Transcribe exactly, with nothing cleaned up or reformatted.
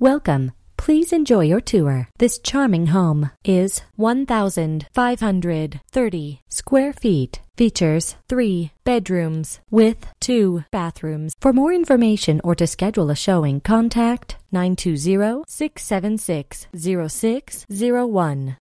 Welcome. Please enjoy your tour. This charming home is one thousand five hundred thirty square feet. Features three bedrooms with two bathrooms. For more information or to schedule a showing, contact nine two zero, six seven six, zero six zero one.